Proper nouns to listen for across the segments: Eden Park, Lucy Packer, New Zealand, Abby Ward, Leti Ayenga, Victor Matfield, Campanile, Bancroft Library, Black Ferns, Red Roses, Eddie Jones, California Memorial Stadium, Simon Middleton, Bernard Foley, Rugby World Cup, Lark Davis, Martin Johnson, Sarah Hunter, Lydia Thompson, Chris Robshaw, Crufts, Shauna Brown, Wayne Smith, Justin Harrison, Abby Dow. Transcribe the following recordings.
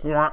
So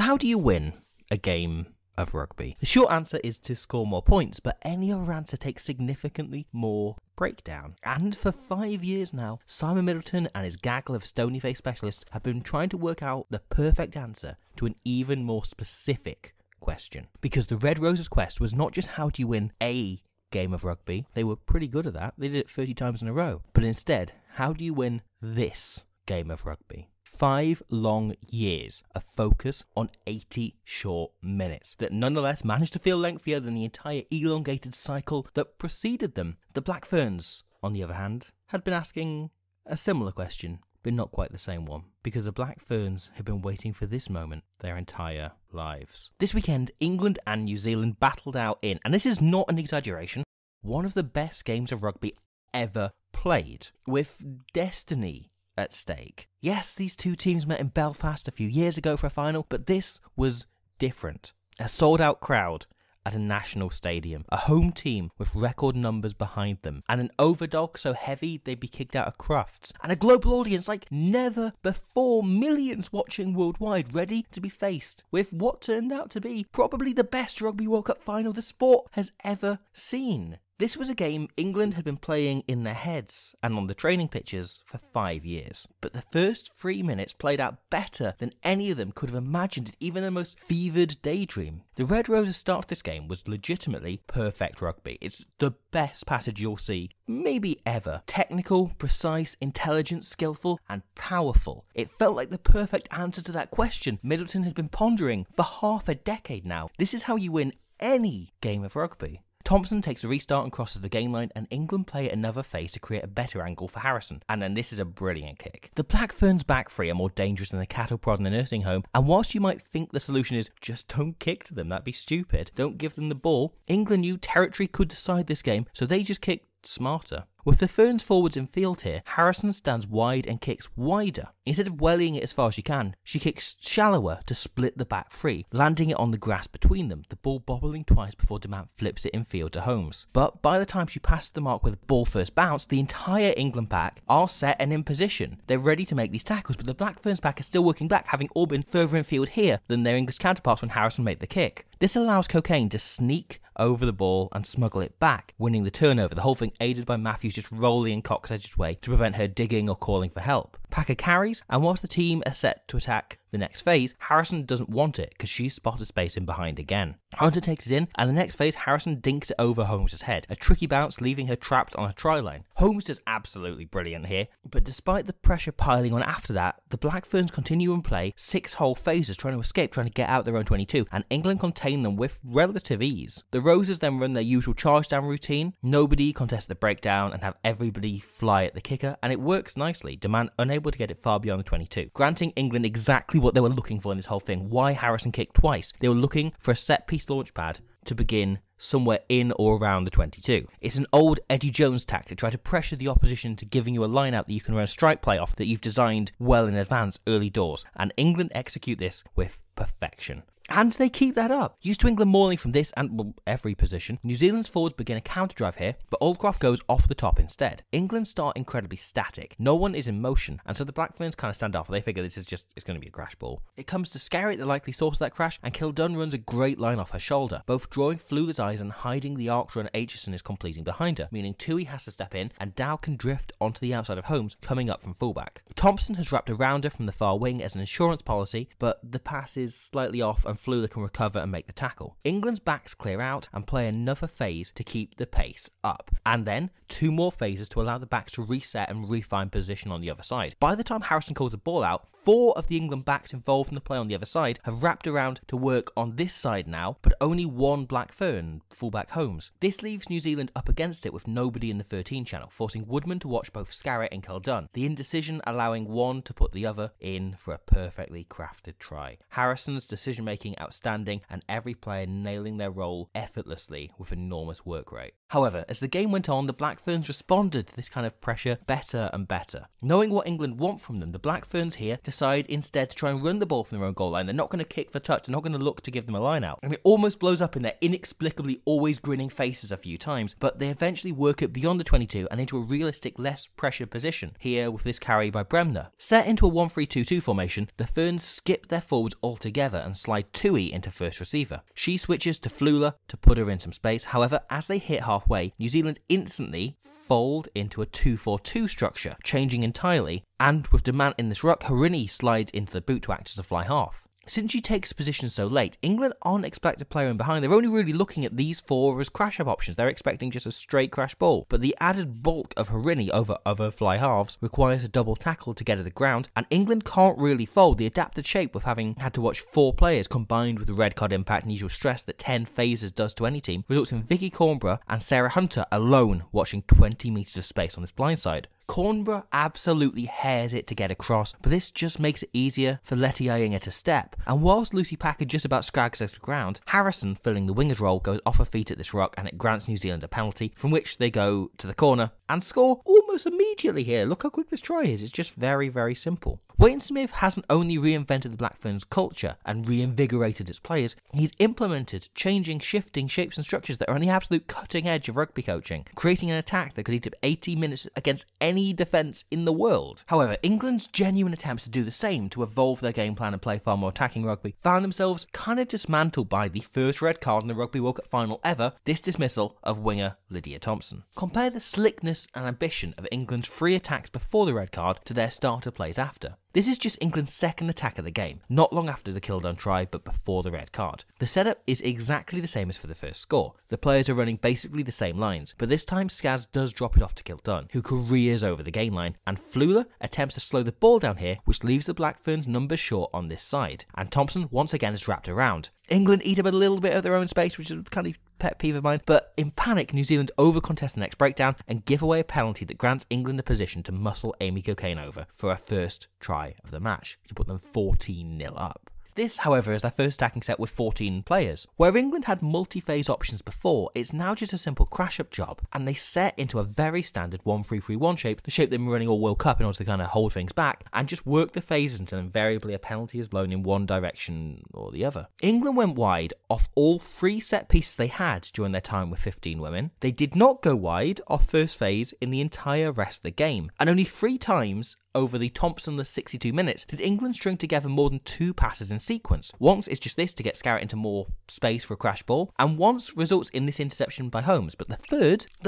how do you win a game of rugby? The short answer is to score more points, but any other answer takes significantly more breakdown. And for 5 years now, Simon Middleton and his gaggle of stony face specialists have been trying to work out the perfect answer to an even more specific question. Because the Red Roses quest was not just how do you win a game of rugby, they were pretty good at that, they did it 30 times in a row, but instead, how do you win this game of rugby? 5 long years of focus on 80 short minutes that nonetheless managed to feel lengthier than the entire elongated cycle that preceded them. The Black Ferns, on the other hand, had been asking a similar question, but not quite the same one, because the Black Ferns had been waiting for this moment their entire lives. This weekend, England and New Zealand battled out in, and this is not an exaggeration, one of the best games of rugby ever played, with destiny at stake. Yes, these two teams met in Belfast a few years ago for a final, but this was different. A sold-out crowd at a national stadium, a home team with record numbers behind them, and an overdog so heavy they'd be kicked out of Crufts, and a global audience like never before, millions watching worldwide, ready to be faced with what turned out to be probably the best Rugby World Cup final the sport has ever seen. This was a game England had been playing in their heads and on the training pitches for 5 years, but the first 3 minutes played out better than any of them could have imagined in even their most fevered daydream. The Red Roses' start to this game was legitimately perfect rugby. It's the best passage you'll see, maybe ever. Technical, precise, intelligent, skillful, and powerful. It felt like the perfect answer to that question Middleton had been pondering for half a decade now. This is how you win any game of rugby. Thompson takes a restart and crosses the gain line, and England play another phase to create a better angle for Harrison. And then this is a brilliant kick. The Black Ferns' back three are more dangerous than the cattle prod in the nursing home, and whilst you might think the solution is just don't kick to them, that'd be stupid, don't give them the ball, England knew territory could decide this game, so they just kicked smarter. With the Ferns forwards in field here, Harrison stands wide and kicks wider. Instead of wellying it as far as she can, she kicks shallower to split the back three, landing it on the grass between them, the ball bobbling twice before Demant flips it in field to Holmes. But by the time she passes the mark where the ball first bounced, the entire England pack are set and in position. They're ready to make these tackles, but the Black Ferns pack are still working back, having all been further in field here than their English counterparts when Harrison made the kick. This allows Cocaine to sneak over the ball and smuggle it back, winning the turnover, the whole thing aided by Matthews just rolling in Coxedge's way to prevent her digging or calling for help. Packer carries, and whilst the team are set to attack the next phase, Harrison doesn't want it because she's spotted space in behind again. Hunter takes it in, and the next phase Harrison dinks it over Holmes' head, a tricky bounce leaving her trapped on a try line. Holmes is absolutely brilliant here, but despite the pressure piling on after that, the Black Ferns continue and play 6 whole phases trying to escape, trying to get out their own 22, and England contain them with relative ease. The Roses then run their usual charge down routine, nobody contests the breakdown and have everybody fly at the kicker, and it works nicely, Demant unable to get it far beyond the 22, granting England exactly what they were looking for in this whole thing, why Harrison kicked twice. They were looking for a set-piece launch pad to begin somewhere in or around the 22. It's an old Eddie Jones tactic, try to pressure the opposition into giving you a line-out that you can run a strike play off that you've designed well in advance early doors, and England execute this with perfection. And they keep that up. Used to England mauling from this and, well, every position, New Zealand's forwards begin a counter-drive here, but Oldcroft goes off the top instead. England start incredibly static. No one is in motion, and so the Black Ferns kind of stand off, and they figure this is just, it's going to be a crash ball. It comes to Scarrett, the likely source of that crash, and Kildun runs a great line off her shoulder, both drawing Flewler's eyes and hiding the arc run Aitchison is completing behind her, meaning Tui has to step in, and Dow can drift onto the outside of Holmes, coming up from fullback. Thompson has wrapped a rounder from the far wing as an insurance policy, but the pass is slightly off, and Flewler can recover and make the tackle. England's backs clear out and play another phase to keep the pace up, and then 2 more phases to allow the backs to reset and refine position on the other side. By the time Harrison calls the ball out, 4 of the England backs involved in the play on the other side have wrapped around to work on this side now, but only 1 Black Fern, fullback Holmes. This leaves New Zealand up against it with nobody in the 13 channel, forcing Woodman to watch both Scarrett and Kildun, the indecision allowing one to put the other in for a perfectly crafted try. Harrison's decision-making making outstanding and every player nailing their role effortlessly with enormous work rate. However, as the game went on, the Black Ferns responded to this kind of pressure better and better. Knowing what England want from them, the Black Ferns here decide instead to try and run the ball from their own goal line. They're not going to kick for touch, they're not going to look to give them a line out. And it almost blows up in their inexplicably always grinning faces a few times, but they eventually work it beyond the 22 and into a realistic, less pressured position, here with this carry by Bremner. Set into a 1-3-2-2 formation, the Ferns skip their forwards altogether and slide Tui into first receiver. She switches to Flula to put her in some space, however, as they hit half way, New Zealand instantly fold into a 2-4-2 structure, changing entirely, and with demand in this ruck, Harini slides into the boot to act as a fly half. Since she takes position so late, England aren't expected to play in behind. They're only really looking at these four as crash-up options. They're expecting just a straight crash ball. But the added bulk of Harini over other fly halves requires a double tackle to get to the ground, and England can't really fold the adapted shape with having had to watch four players combined with the red card impact and usual stress that 10 phases does to any team, results in Vicky Cornborough and Sarah Hunter alone watching 20 metres of space on this blindside. Cornborough absolutely hairs it to get across, but this just makes it easier for Letty Iyengar to step, and whilst Lucy Packer just about scrags her to ground, Harrison, filling the winger's role, goes off her feet at this ruck and it grants New Zealand a penalty, from which they go to the corner and score almost immediately here. Look how quick this try is, it's just very, very simple. Wayne Smith hasn't only reinvented the Black Ferns culture and reinvigorated its players, he's implemented changing, shifting shapes and structures that are on the absolute cutting edge of rugby coaching, creating an attack that could eat up 80 minutes against any defence in the world. However, England's genuine attempts to do the same, to evolve their game plan and play far more attacking rugby, found themselves kind of dismantled by the first red card in the Rugby World Cup final ever, this dismissal of winger Lydia Thompson. Compare the slickness and ambition of England's three attacks before the red card to their starter plays after. This is just England's second attack of the game, not long after the Kildon try, but before the red card. The setup is exactly the same as for the first score. The players are running basically the same lines, but this time Skaz does drop it off to Kildon, who careers over the game line, and Flula attempts to slow the ball down here, which leaves the Black Ferns numbers short on this side, and Thompson once again is wrapped around. England eat up a little bit of their own space, which is kind of pet peeve of mine, but in panic, New Zealand over-contest the next breakdown and give away a penalty that grants England a position to muscle Amy Cocaine over for her first try of the match, to put them 14-0 up. This, however, is their first attacking set with 14 players. Where England had multi-phase options before, it's now just a simple crash-up job, and they set into a very standard 1-3-3-1 shape, the shape they've been running all World Cup in order to kind of hold things back, and just work the phases until invariably a penalty is blown in one direction or the other. England went wide off all three set pieces they had during their time with 15 women. They did not go wide off first phase in the entire rest of the game, and only three times over the Thompsonless 62 minutes did England string together more than two passes in sequence. Once it's just this to get Scarrett into more space for a crash ball, and once results in this interception by Holmes, but the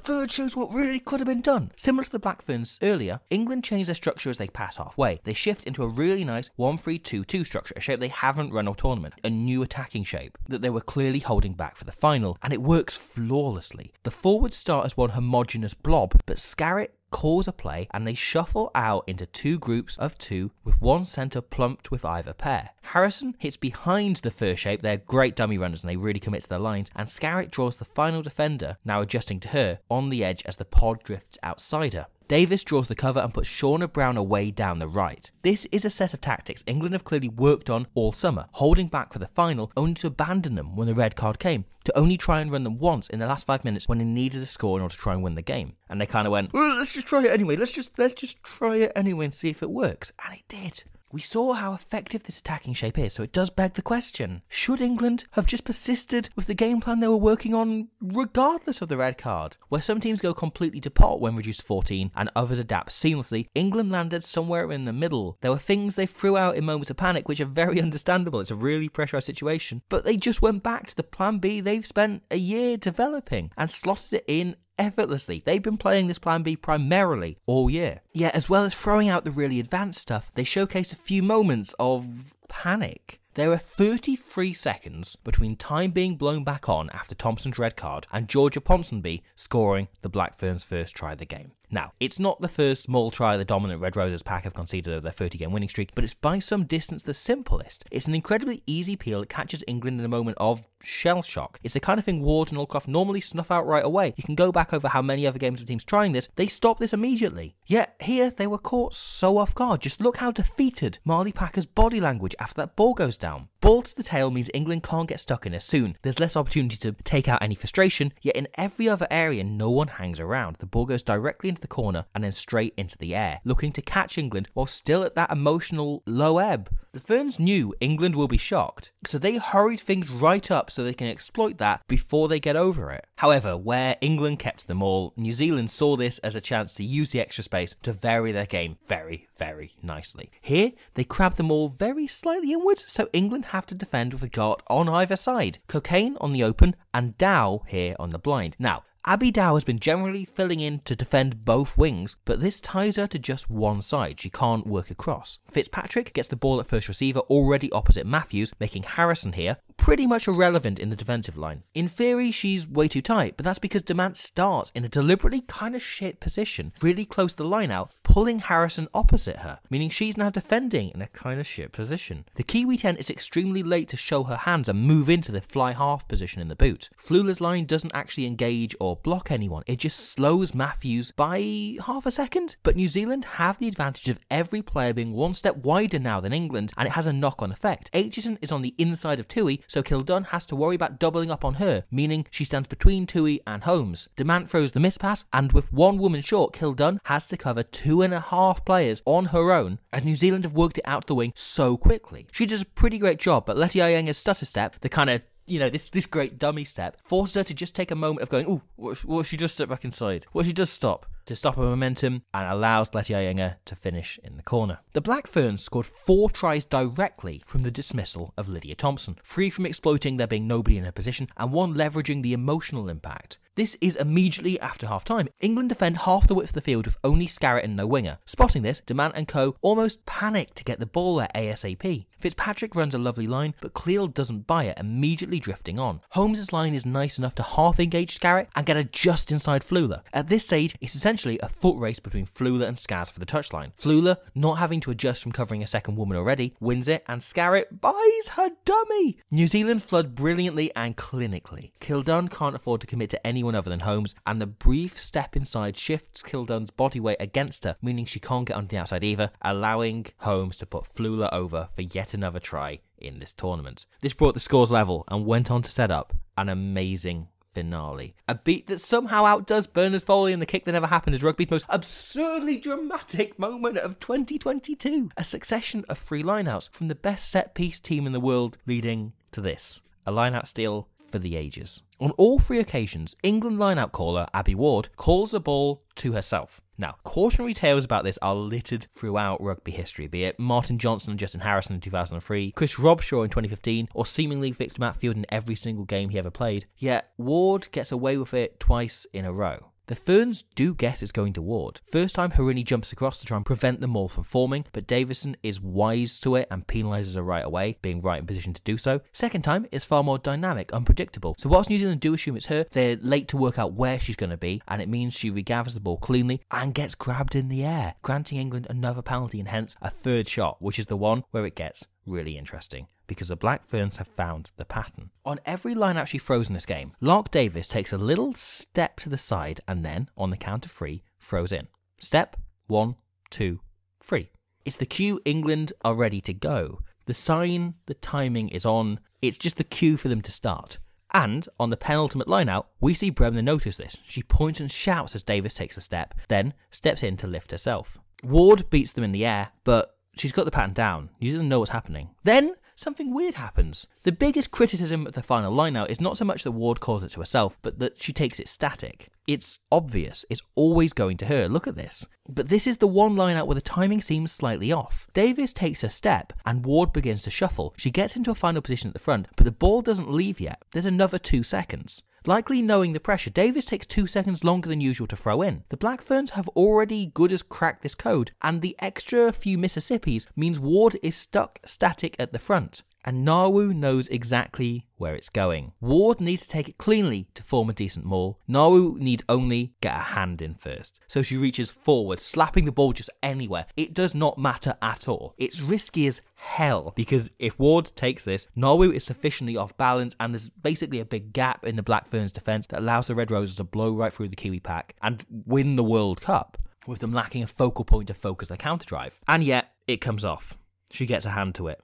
third shows what really could have been done. Similar to the Black Ferns earlier, England change their structure as they pass halfway. They shift into a really nice 1-3-2-2 structure, a shape they haven't run all tournament, a new attacking shape that they were clearly holding back for the final, and it works flawlessly. The forwards start as one homogeneous blob, but Scarrett calls a play and they shuffle out into two groups of two, with one centre plumped with either pair. Harrison hits behind the first shape, they're great dummy runners and they really commit to their lines, and Scarrett draws the final defender, now adjusting to her, on the edge as the pod drifts outside her. Davis draws the cover and puts Shauna Brown away down the right. This is a set of tactics England have clearly worked on all summer, holding back for the final, only to abandon them when the red card came, to only try and run them once in the last 5 minutes when they needed a score in order to try and win the game. And they kind of went, let's just try it anyway, let's just try it anyway and see if it works. And it did. We saw how effective this attacking shape is, so it does beg the question. Should England have just persisted with the game plan they were working on regardless of the red card? Where some teams go completely to pot when reduced to 14 and others adapt seamlessly, England landed somewhere in the middle. There were things they threw out in moments of panic which are very understandable, it's a really pressurised situation, but they just went back to the plan B they've spent a year developing and slotted it in effortlessly. They've been playing this plan B primarily all year. Yet, as well as throwing out the really advanced stuff, they showcased a few moments of panic. There are 33 seconds between time being blown back on after Thompson's red card and Georgia Ponsonby scoring the Black Ferns' first try of the game. Now, it's not the first small try the dominant Red Roses pack have conceded over their 30-game winning streak, but it's by some distance the simplest. It's an incredibly easy peel that catches England in a moment of shell shock. It's the kind of thing Ward and Allcroft normally snuff out right away. You can go back over how many other games of teams trying this, they stop this immediately. Yet here they were caught so off guard. Just look how defeated Marley Packer's body language after that ball goes down. Ball to the tail means England can't get stuck in as soon. There's less opportunity to take out any frustration, yet in every other area no one hangs around. The ball goes directly into the corner and then straight into the air, looking to catch England while still at that emotional low ebb. The Ferns knew England will be shocked, so they hurried things right up so they can exploit that before they get over it. However, where England kept them all, New Zealand saw this as a chance to use the extra space to vary their game very, very nicely. Here, they crab them all very slightly inwards, so England have to defend with a guard on either side. Cocaine on the open and Dow here on the blind. Now, Abby Dow has been generally filling in to defend both wings, but this ties her to just one side. She can't work across. Fitzpatrick gets the ball at first receiver already opposite Matthews, making Harrison here pretty much irrelevant in the defensive line. In theory, she's way too tight, but that's because Demant starts in a deliberately kind of shit position, really close to the line out, pulling Harrison opposite her, meaning she's now defending in a kind of shit position. The Kiwi 10 is extremely late to show her hands and move into the fly half position in the boot. Flula's line doesn't actually engage or block anyone, it just slows Matthews by half a second. But New Zealand have the advantage of every player being one step wider now than England, and it has a knock-on effect. Aitchison is on the inside of Tui, so Kildun has to worry about doubling up on her, meaning she stands between Tui and Holmes. Demant throws the mispass, and with one woman short, Kildun has to cover 2.5 players on her own, as New Zealand have worked it out the wing so quickly. She does a pretty great job, but Leti Ayenga's stutter step, the kind of, you know, this great dummy step, forces her to just take a moment of going, ooh, what if she just stepped back inside? What if she does stop? To stop her momentum, and allows Leti Ayenga to finish in the corner. The Black Ferns scored 4 tries directly from the dismissal of Lydia Thompson, 3 from exploiting there being nobody in her position, and 1 leveraging the emotional impact. This is immediately after half-time. England defend half the width of the field with only Scarrett and no winger. Spotting this, Demant and co. almost panic to get the ball at ASAP. Fitzpatrick runs a lovely line, but Cleal doesn't buy it, immediately drifting on. Holmes' line is nice enough to half-engage Scarrett and get her just inside Flula. At this stage, it's essentially a foot race between Flula and Skaz for the touchline. Flula, not having to adjust from covering a second woman already, wins it, and Scarrett buys her dummy! New Zealand flood brilliantly and clinically. Kildun can't afford to commit to anyone other than Holmes, and the brief step inside shifts Kildun's body weight against her, meaning she can't get onto the outside either, allowing Holmes to put Flula over for yet another try in this tournament. This brought the scores level and went on to set up an amazing finale. A beat that somehow outdoes Bernard Foley and the kick that never happened is rugby's most absurdly dramatic moment of 2022. A succession of 3 lineouts from the best set-piece team in the world leading to this. A lineout steal for the ages. On all 3 occasions, England line-out caller Abby Ward calls the ball to herself. Now, cautionary tales about this are littered throughout rugby history, be it Martin Johnson and Justin Harrison in 2003, Chris Robshaw in 2015, or seemingly Victor Matfield in every single game he ever played, yet Ward gets away with it twice in a row. The Ferns do guess it's going to Ward. First time, Harini jumps across to try and prevent the maul from forming, but Davison is wise to it and penalises her right away, being right in position to do so. Second time, it's far more dynamic, unpredictable. So whilst New Zealand do assume it's her, they're late to work out where she's going to be, and it means she regathers the ball cleanly and gets grabbed in the air, granting England another penalty and hence a third shot, which is the one where it gets really interesting, because the Black Ferns have found the pattern. On every line-out she throws in this game, Lark Davis takes a little step to the side and then, on the count of 3, throws in. Step, 1, 2, 3. It's the cue England are ready to go. The sign, the timing is on, it's just the cue for them to start. And, on the penultimate line-out, we see Bremner notice this. She points and shouts as Davis takes a step, then steps in to lift herself. Ward beats them in the air, but she's got the pattern down. You didn't know what's happening. Then something weird happens. The biggest criticism of the final lineout is not so much that Ward calls it to herself, but that she takes it static. It's obvious. It's always going to her. Look at this. But this is the one lineout where the timing seems slightly off. Davis takes a step and Ward begins to shuffle. She gets into a final position at the front, but the ball doesn't leave yet. There's another 2 seconds. Likely knowing the pressure, Davis takes 2 seconds longer than usual to throw in. The Black Ferns have already good as cracked this code, and the extra few Mississippis means Ward is stuck static at the front. and Nawu knows exactly where it's going. Ward needs to take it cleanly to form a decent maul. Nawu needs only get a hand in first. So she reaches forward, slapping the ball just anywhere. It does not matter at all. It's risky as hell, because if Ward takes this, Nawu is sufficiently off balance, and there's basically a big gap in the Black Ferns defence that allows the Red Roses to blow right through the Kiwi pack and win the World Cup, with them lacking a focal point to focus their counter drive. And yet, it comes off. She gets a hand to it.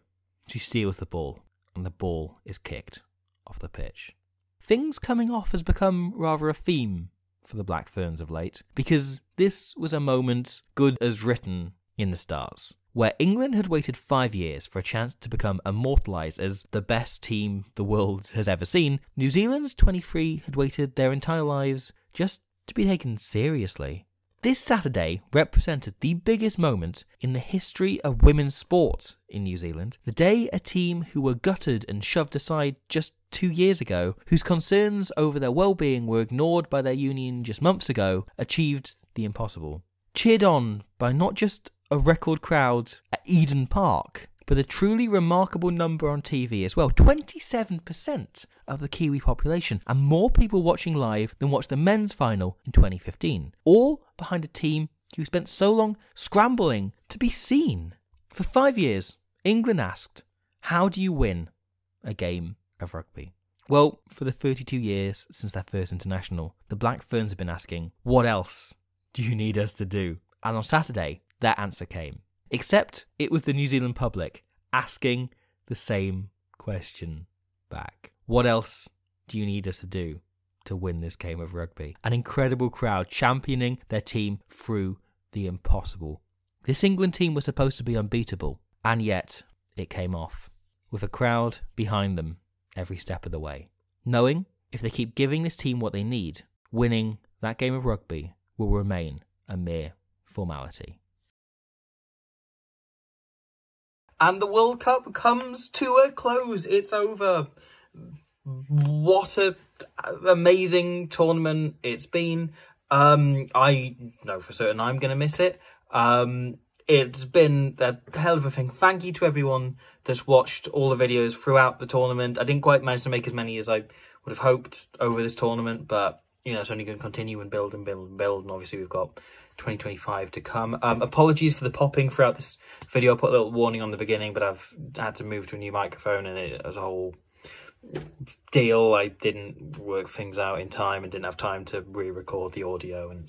She steals the ball, and the ball is kicked off the pitch. Things coming off has become rather a theme for the Black Ferns of late, because this was a moment good as written in the stars, where England had waited 5 years for a chance to become immortalised as the best team the world has ever seen. New Zealand's 23 had waited their entire lives just to be taken seriously. This Saturday represented the biggest moment in the history of women's sport in New Zealand, the day a team who were gutted and shoved aside just 2 years ago, whose concerns over their well-being were ignored by their union just months ago, achieved the impossible. Cheered on by not just a record crowd at Eden Park, but a truly remarkable number on TV as well. 27% of the Kiwi population, and more people watching live than watched the men's final in 2015. All behind a team who spent so long scrambling to be seen. For 5 years, England asked, how do you win a game of rugby? Well, for the 32 years since their first international, the Black Ferns have been asking, what else do you need us to do? And on Saturday, that answer came. Except it was the New Zealand public asking the same question back. What else do you need us to do to win this game of rugby? An incredible crowd championing their team through the impossible. This England team was supposed to be unbeatable, and yet it came off, with a crowd behind them every step of the way. Knowing if they keep giving this team what they need, winning that game of rugby will remain a mere formality. And the World Cup comes to a close. It's over. What an amazing tournament it's been. I know for certain I'm going to miss it. It's been a hell of a thing. Thank you to everyone that's watched all the videos throughout the tournament. I didn't quite manage to make as many as I would have hoped over this tournament, but you know, it's only going to continue and build and build and build. And obviously we've got 2025 to come. Apologies for the popping throughout this video. I put a little warning on the beginning, but I've had to move to a new microphone and it was a whole deal. I didn't work things out in time and didn't have time to re-record the audio, and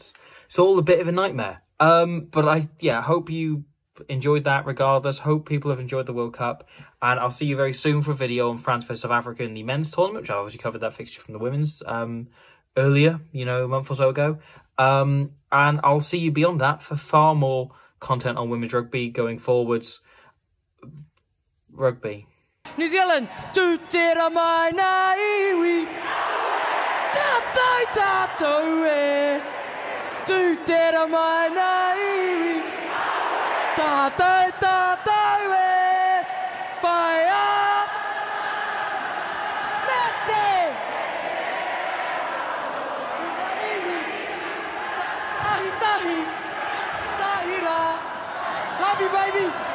it's all a bit of a nightmare. But I hope you enjoyed that regardless. Hope people have enjoyed the World Cup, and I'll see you very soon for a video on France versus South Africa in the men's tournament, which I obviously covered that fixture from the women's earlier, you know, a month or so ago. And I'll see you beyond that for far more content on women's rugby going forwards. Rugby. New Zealand. Love you, baby.